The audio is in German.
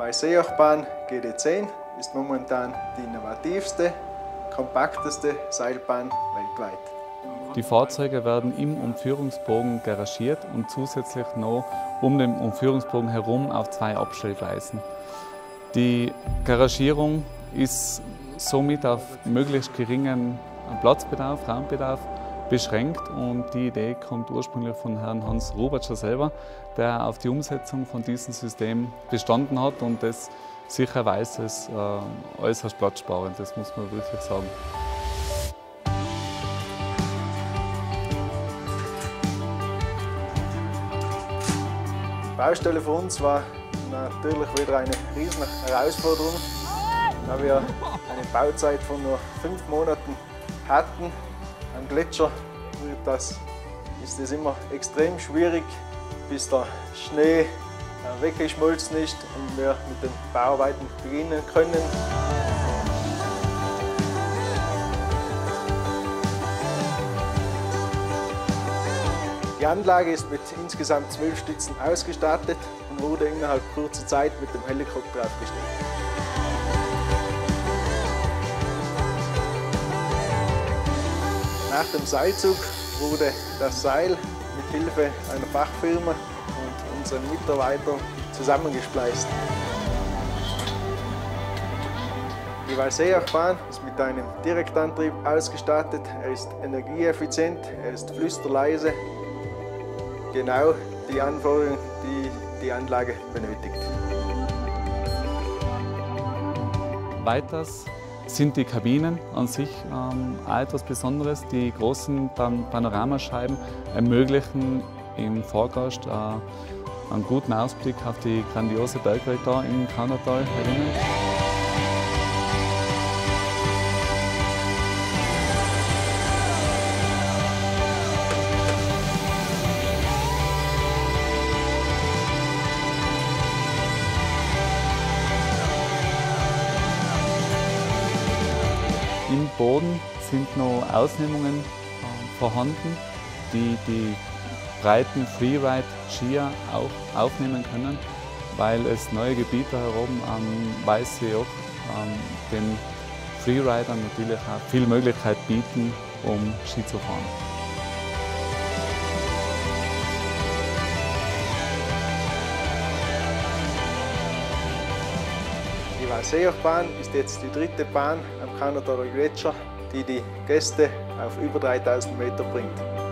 Weißseejochbahn GD10 ist momentan die innovativste, kompakteste Seilbahn weltweit. Die Fahrzeuge werden im Umführungsbogen garagiert und zusätzlich noch um den Umführungsbogen herum auf zwei Abstellgleisen. Die Garagierung ist somit auf möglichst geringen Platzbedarf, Raumbedarf beschränkt, und die Idee kommt ursprünglich von Herrn Hans Robertscher selber, der auf die Umsetzung von diesem System bestanden hat und das sicher weiß, es ist äußerst platzsparend, das muss man wirklich sagen. Die Baustelle für uns war natürlich wieder eine riesen Herausforderung, da wir eine Bauzeit von nur 5 Monaten hatten. Am Gletscher ist es immer extrem schwierig, bis der Schnee weggeschmolzen ist und wir mit den Bauarbeiten beginnen können. Die Anlage ist mit insgesamt 12 Stützen ausgestattet und wurde innerhalb kurzer Zeit mit dem Helikopter aufgestellt. Nach dem Seilzug wurde das Seil mit Hilfe einer Fachfirma und unseren Mitarbeitern zusammengespleist. Die Weißseejochbahn ist mit einem Direktantrieb ausgestattet. Er ist energieeffizient, er ist flüsterleise. Genau die Anforderungen, die die Anlage benötigt. Weiters sind die Kabinen an sich auch etwas Besonderes. Die großen Panoramascheiben ermöglichen im Fahrgast einen guten Ausblick auf die grandiose Bergwelt da im Kaunertal herinnen. Im Boden sind noch Ausnehmungen vorhanden, die die breiten Freeride-Skier auch aufnehmen können, weil es neue Gebiete herum am Weißseejoch den Freeridern natürlich auch viel Möglichkeit bieten, um Ski zu fahren. Die Weißseejochbahn ist jetzt die 3. Bahn am Kaunertaler Gletscher, die die Gäste auf über 3000 Meter bringt.